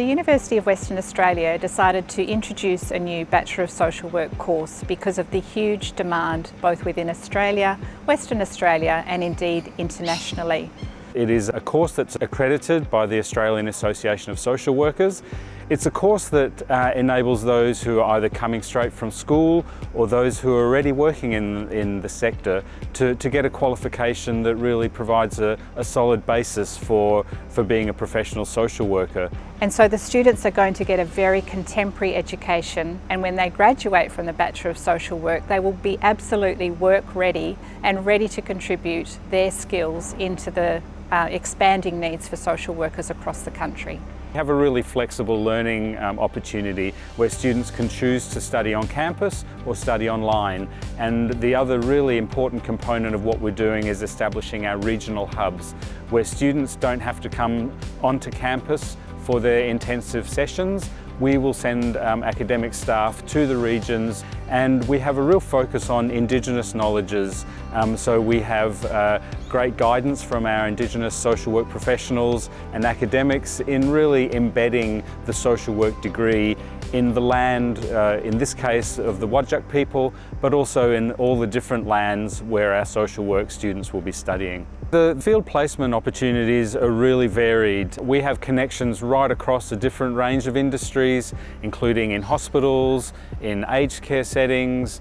The University of Western Australia decided to introduce a new Bachelor of Social Work course because of the huge demand both within Australia, Western Australia and indeed internationally. It is a course that's accredited by the Australian Association of Social Workers. It's a course that enables those who are either coming straight from school or those who are already working in the sector to get a qualification that really provides a solid basis for being a professional social worker. And so the students are going to get a very contemporary education, and when they graduate from the Bachelor of Social Work they will be absolutely work ready and ready to contribute their skills into the expanding needs for social workers across the country. We have a really flexible learning opportunity where students can choose to study on campus or study online, and the other really important component of what we're doing is establishing our regional hubs where students don't have to come onto campus for their intensive sessions. We will send academic staff to the regions, and we have a real focus on Indigenous knowledges. So we have great guidance from our Indigenous social work professionals and academics in really embedding the social work degree in the land, in this case of the Wadjuk people, but also in all the different lands where our social work students will be studying. The field placement opportunities are really varied. We have connections right across a different range of industries, including in hospitals, in aged care settings.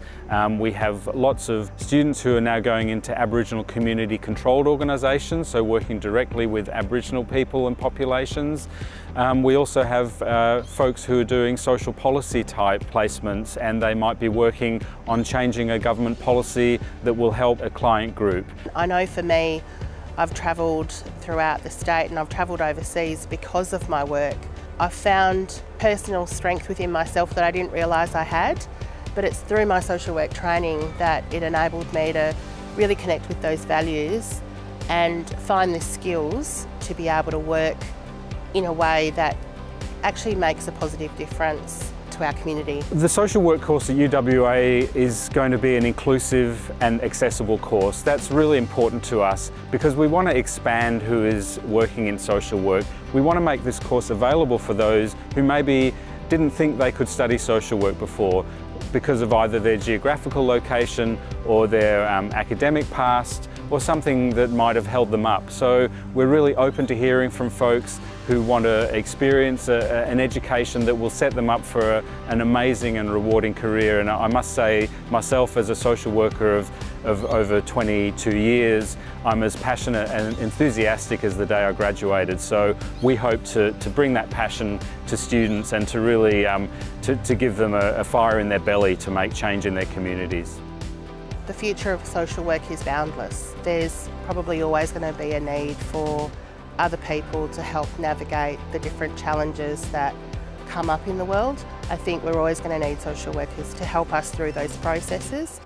We have lots of students who are now going into Aboriginal community controlled organisations, so working directly with Aboriginal people and populations. We also have folks who are doing social policy type placements, and they might be working on changing a government policy that will help a client group. I know for me, I've travelled throughout the state and I've travelled overseas because of my work. I've found personal strength within myself that I didn't realise I had, but it's through my social work training that it enabled me to really connect with those values and find the skills to be able to work in a way that actually makes a positive difference to our community. The social work course at UWA is going to be an inclusive and accessible course. That's really important to us because we want to expand who is working in social work. We want to make this course available for those who maybe didn't think they could study social work before because of either their geographical location or their academic past or something that might have held them up. So we're really open to hearing from folks who want to experience an education that will set them up for an amazing and rewarding career. And I must say, myself as a social worker of over 22 years, I'm as passionate and enthusiastic as the day I graduated. So we hope to bring that passion to students and to really to give them a fire in their belly to make change in their communities. The future of social work is boundless. There's probably always going to be a need for other people to help navigate the different challenges that come up in the world. I think we're always going to need social workers to help us through those processes.